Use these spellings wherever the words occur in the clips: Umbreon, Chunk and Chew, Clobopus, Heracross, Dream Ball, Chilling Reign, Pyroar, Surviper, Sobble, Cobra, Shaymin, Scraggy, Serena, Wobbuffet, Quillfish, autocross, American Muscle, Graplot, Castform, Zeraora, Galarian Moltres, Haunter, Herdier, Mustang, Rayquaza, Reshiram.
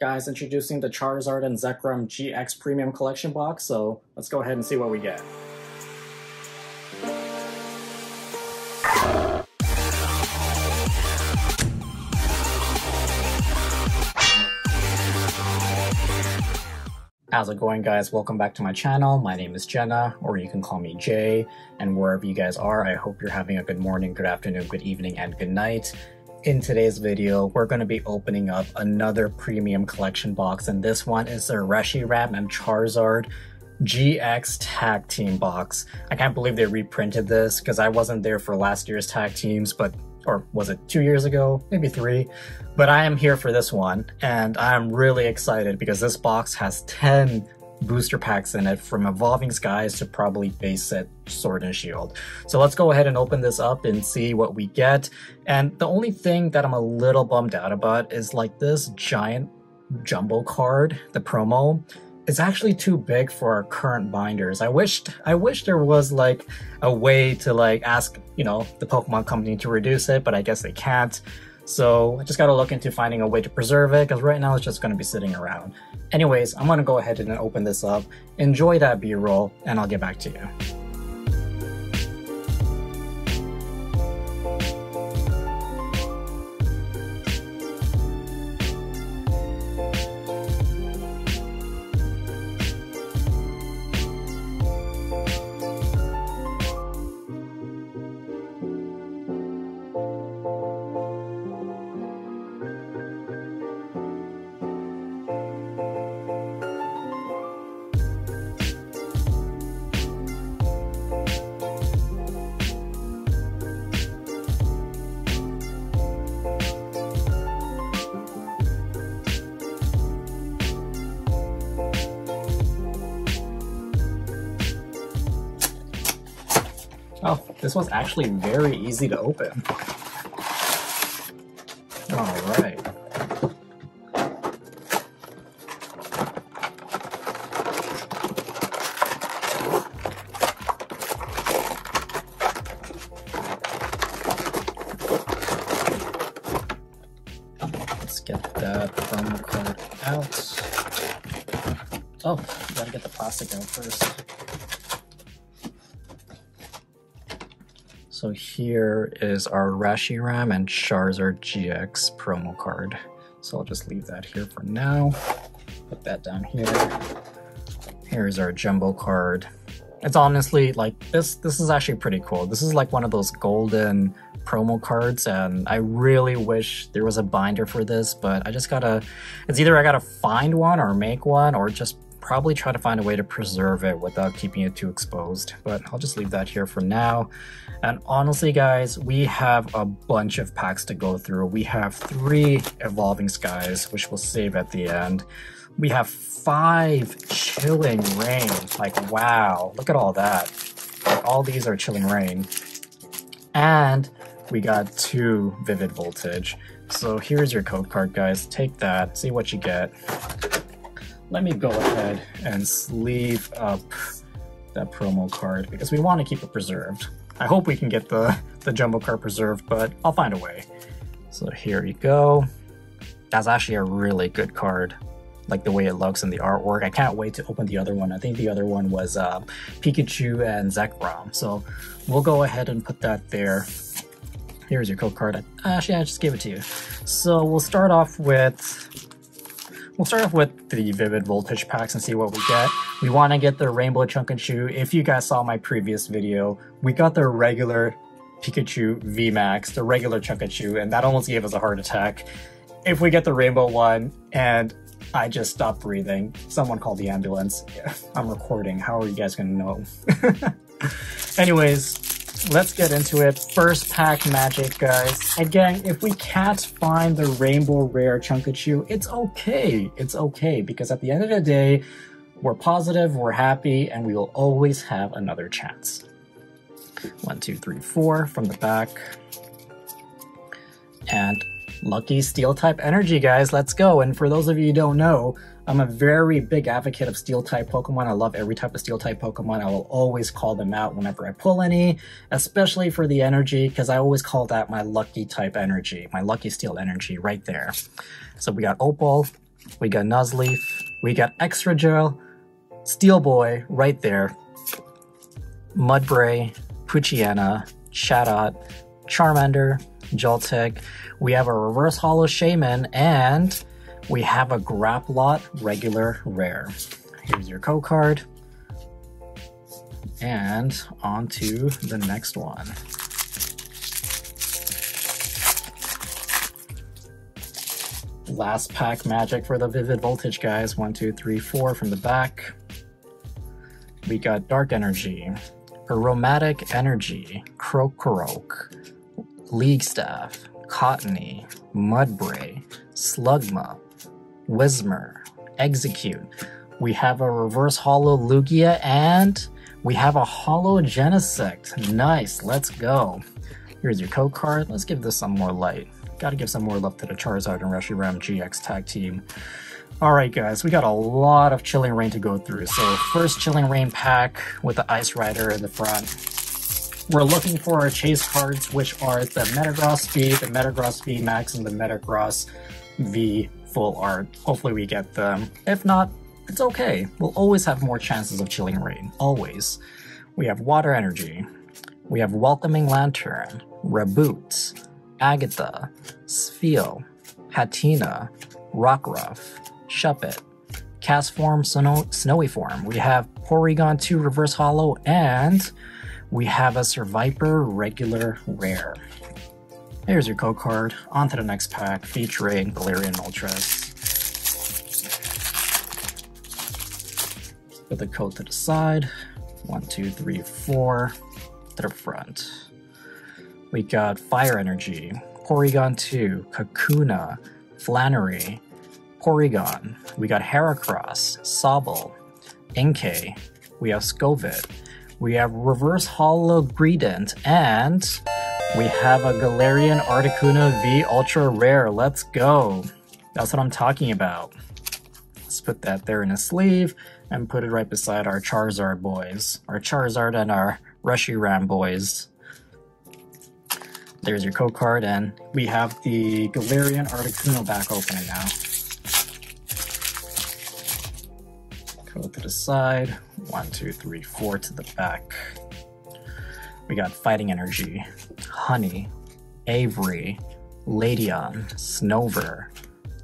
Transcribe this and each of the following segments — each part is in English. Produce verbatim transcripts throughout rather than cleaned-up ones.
Guys, introducing the Charizard and Zekrom G X Premium Collection box, so let's go ahead and see what we get. How's it going, guys? Welcome back to my channel. My name is Jenna, or you can call me Jay, and wherever you guys are, I hope you're having a good morning, good afternoon, good evening, and good night. In today's video, we're going to be opening up another premium collection box, and this one is the Reshiram and Charizard G X Tag Team box. I can't believe they reprinted this because I wasn't there for last year's tag teams, but or was it two years ago? Maybe three. But I am here for this one, and I'm really excited because this box has ten booster packs in it, from Evolving Skies to probably base set Sword and Shield. So let's go ahead and open this up and see what we get. And the only thing that I'm a little bummed out about is like this giant jumbo card, the promo. It's actually too big for our current binders. I wished I wish there was like a way to like ask, you know, the Pokemon company to reduce it, but I guess they can't. So I just gotta look into finding a way to preserve it, because right now it's just gonna be sitting around. Anyways, I'm gonna go ahead and open this up, enjoy that B-roll, and I'll get back to you. Oh, this was actually very easy to open. Alright. Let's get that promo card out. Oh, gotta get the plastic out first. So here is our Reshiram and Charizard G X promo card. So I'll just leave that here for now. Put that down here. Here's our jumbo card. It's honestly like this, this is actually pretty cool. This is like one of those golden promo cards, and I really wish there was a binder for this, but I just gotta, it's either I gotta find one or make one, or just probably try to find a way to preserve it without keeping it too exposed, but I'll just leave that here for now. And honestly, guys, we have a bunch of packs to go through. We have three Evolving Skies, which we'll save at the end. We have five Chilling Reign. Like, wow, look at all that. Like, all these are Chilling Reign. And we got two Vivid Voltage. So here's your code card, guys. Take that, see what you get. Let me go ahead and sleeve up that promo card because we want to keep it preserved. I hope we can get the, the jumbo card preserved, but I'll find a way. So here you go. That's actually a really good card. Like the way it looks in the artwork. I can't wait to open the other one. I think the other one was uh, Pikachu and Zekrom. So we'll go ahead and put that there. Here's your code card. Actually, I just gave it to you. So we'll start off with... We'll start off with the Vivid Voltage packs and see what we get. We want to get the Rainbow Chunk and Chew. If you guys saw my previous video, we got the regular Pikachu V max, the regular Chunk and Chew, and that almost gave us a heart attack. If we get the Rainbow one and I just stopped breathing, someone called the ambulance. I'm recording. How are you guys going to know? Anyways, let's get into it. First pack magic, guys. Again, if we can't find the Rainbow Rare Chunk and Chew, it's okay. It's okay, because at the end of the day, we're positive, we're happy, and we will always have another chance. One, two, three, four from the back. And lucky Steel-type energy, guys. Let's go. And for those of you who don't know, I'm a very big advocate of Steel-type Pokemon. I love every type of Steel-type Pokemon. I will always call them out whenever I pull any, especially for the energy, because I always call that my lucky type energy, my lucky Steel energy right there. So we got Opal, we got Nuzleaf, we got Extra Gel, Steel Boy right there, Mudbray, Poochyena, Shadot, Charmander, Joltik, we have a Reverse Holo Shaymin, and we have a Graplot regular rare. Here's your code card. And on to the next one. Last pack magic for the Vivid Voltage, guys. One, two, three, four from the back. We got Dark Energy, Aromatic Energy, Krokorok, League Staff, Cottony, Mudbray, Slugma, Whismur, Execute. We have a Reverse Holo Lugia, and we have a Holo Genesect. Nice, let's go. Here's your code card. Let's give this some more light. Gotta give some more love to the Charizard and Reshiram G X tag team. Alright guys, we got a lot of Chilling Reign to go through. So first Chilling Reign pack with the Ice Rider in the front. We're looking for our chase cards, which are the Metagross V, the Metagross V Max, and the Metagross V Full Art. Hopefully we get them. If not, it's okay. We'll always have more chances of Chilling Reign. Always. We have Water Energy. We have Welcoming Lantern, Reboot, Agatha, Spheo, Hatina, Rockruff, Shuppet, Castform, Snow Snowy Form. We have Porygon two Reverse Holo, and we have a Surviper regular rare. Here's your code card. On to the next pack featuring Galarian Ultras. Put the code to the side. One, two, three, four. To the front. We got Fire Energy, Porygon two, Kakuna, Flannery, Porygon. We got Heracross, Sobble, Inkay. We have Scovit. We have Reverse Holo Greedent, and we have a Galarian Articuno V Ultra Rare. Let's go. That's what I'm talking about. Let's put that there in a sleeve and put it right beside our Charizard boys. Our Charizard and our Reshiram boys. There's your code card, and we have the Galarian Articuno back open now. To the side, one, two, three, four to the back. We got Fighting Energy, Honey, Avery, Ladion, Snover,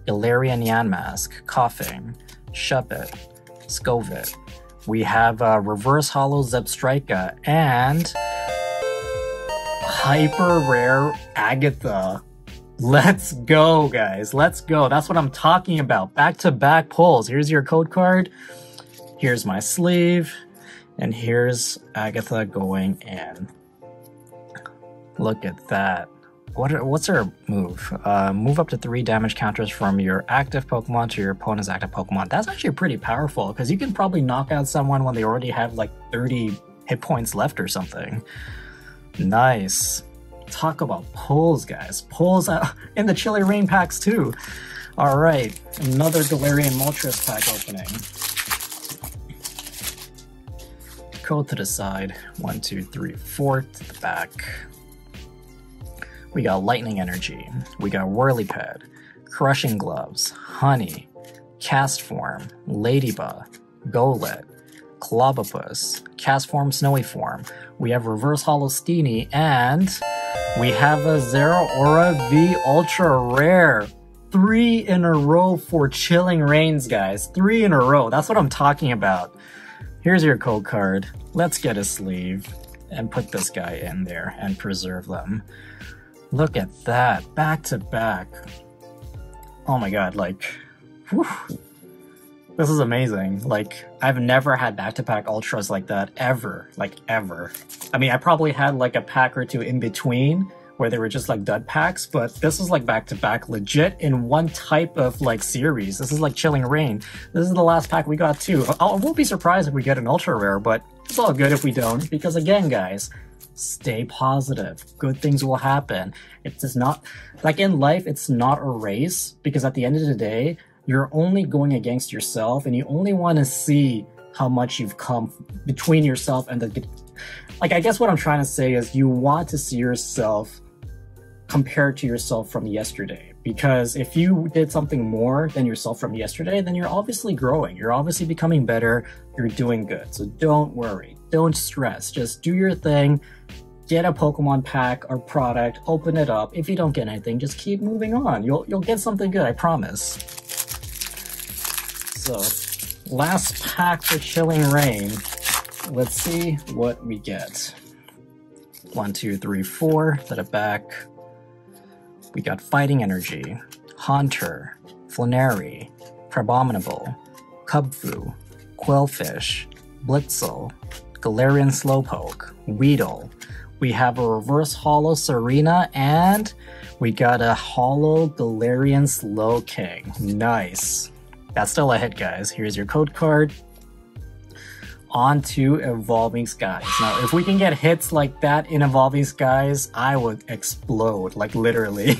Galarian Yanmask, Coughing, Shuppet, Scovit. We have a Reverse Holo Zebstrika and Hyper Rare Agatha. Let's go, guys. Let's go. That's what I'm talking about. Back to back pulls. Here's your code card. Here's my sleeve, and here's Agatha going in. Look at that. What are, what's her move? Uh, move up to three damage counters from your active Pokemon to your opponent's active Pokemon. That's actually pretty powerful, because you can probably knock out someone when they already have like thirty hit points left or something. Nice. Talk about pulls, guys. Pulls out in the Chilling Reign packs too. All right, another Galarian Moltres pack opening. Code to the side, one, two, three, four to the back. We got Lightning Energy, we got Whirliped, Crushing Gloves, Honey, Castform, Ladybug, Golet, Clobopus, Castform Snowy Form. We have Reverse Holo Steenie, and we have a Zeraora V Ultra Rare. Three in a row for Chilling Reigns, guys. Three in a row. That's what I'm talking about. Here's your code card. Let's get a sleeve and put this guy in there and preserve them. Look at that, back to back. Oh my god, like, whew, this is amazing. Like, I've never had back-to-back ultras like that ever, like ever. I mean, I probably had like a pack or two in between where they were just like dud packs, but this was like back-to-back legit in one type of like series. This is like Chilling Reign. This is the last pack we got too. I won't be surprised if we get an ultra rare, but it's all good if we don't, because again, guys, stay positive. Good things will happen. It's just not, like in life, it's not a race, because at the end of the day, you're only going against yourself, and you only want to see how much you've come between yourself and the, like, I guess what I'm trying to say is you want to see yourself compared to yourself from yesterday, because if you did something more than yourself from yesterday, then you're obviously growing. You're obviously becoming better. You're doing good. So don't worry. Don't stress. Just do your thing. Get a Pokemon pack or product. Open it up. If you don't get anything, just keep moving on. You'll, you'll get something good, I promise. So, last pack for Chilling Reign. Let's see what we get. One, two, three, four. Set it back. We got Fighting Energy, Haunter, Flannery, Crabominable, Cubfu, Quillfish, Blitzel, Galarian Slowpoke, Weedle. We have a reverse holo Serena, and we got a holo Galarian Slowking. Nice. That's still a hit, guys. Here's your code card. On to Evolving Skies. Now, if we can get hits like that in Evolving Skies, I would explode, like literally.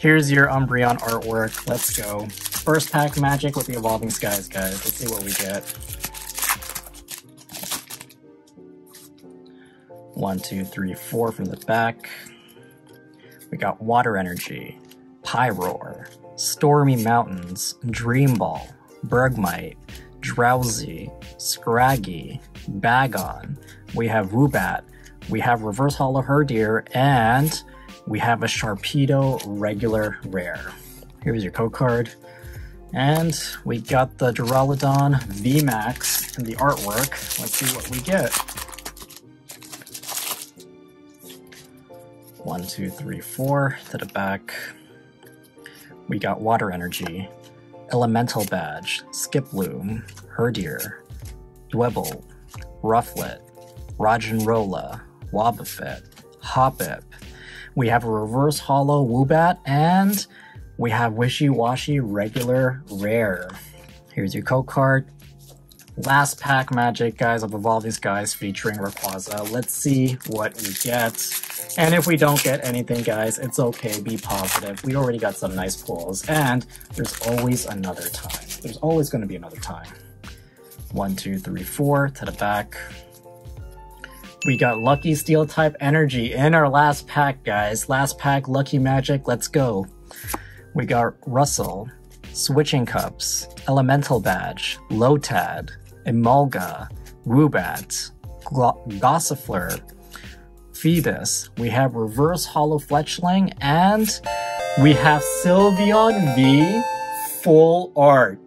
Here's your Umbreon artwork. Let's go. First pack magic with the Evolving Skies, guys. Let's see what we get. One, two, three, four from the back. We got Water Energy, Pyroar, Stormy Mountains, Dream Ball, Bergmite, Drowsy, Scraggy, Bagon, we have Woobat, we have Reverse Holo Herdier, and we have a Sharpedo regular rare. Here's your code card. And we got the Duraludon V max in the artwork. Let's see what we get. One, two, three, four, to the back. We got Water Energy, Elemental Badge, Skiploom, Herdier, Dwebble, Rufflet, Roginrola, Wobbuffet, Hoppip. We have a reverse holo Woobat, and we have Wishy-Washy regular rare. Here's your code card. Last pack magic, guys, of Evolving Skies featuring Rayquaza. Let's see what we get. And if we don't get anything, guys, it's okay. Be positive. We already got some nice pulls, and there's always another time. There's always going to be another time. One, two, three, four, to the back. We got Lucky Steel-type energy in our last pack, guys. Last pack, Lucky Magic, let's go. We got Russell, Switching Cups, Elemental Badge, Lotad, Emolga, Woobat, Gossifleur, Phoebus, we have Reverse Holo Fletchling, and we have Sylveon V full art.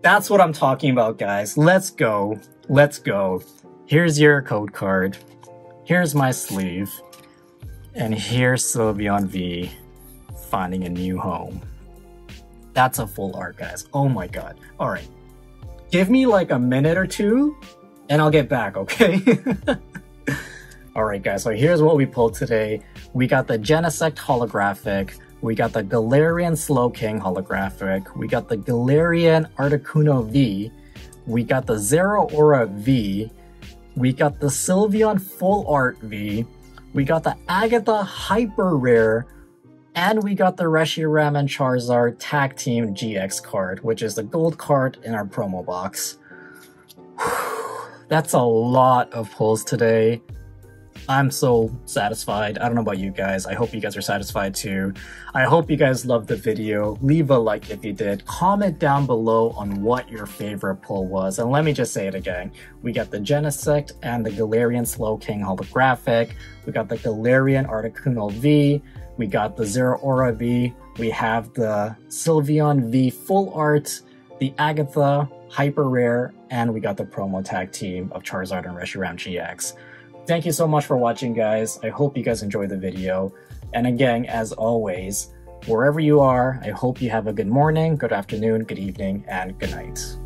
That's what I'm talking about, guys. Let's go. Let's go. Here's your code card. Here's my sleeve. And here's Sylveon V finding a new home. That's a full art, guys. Oh my god. Alright. Give me like a minute or two, and I'll get back, okay? Alright, guys, so here's what we pulled today. We got the Genesect holographic. We got the Galarian Slowking holographic. We got the Galarian Articuno V. We got the Zeraora V. We got the Sylveon Full Art V. We got the Agatha Hyper Rare. And we got the Reshiram and Charizard Tag Team G X card, which is the gold card in our promo box. Whew, that's a lot of pulls today. I'm so satisfied. I don't know about you guys. I hope you guys are satisfied too. I hope you guys loved the video. Leave a like if you did. Comment down below on what your favorite pull was. And let me just say it again. We got the Genesect and the Galarian Slowking holographic. We got the Galarian Articuno V. We got the Zeraora V. We have the Sylveon V full art, the Agatha Hyper Rare, and we got the promo tag team of Charizard and Reshiram G X. Thank you so much for watching, guys. I hope you guys enjoyed the video. And again, as always, wherever you are, I hope you have a good morning, good afternoon, good evening, and good night.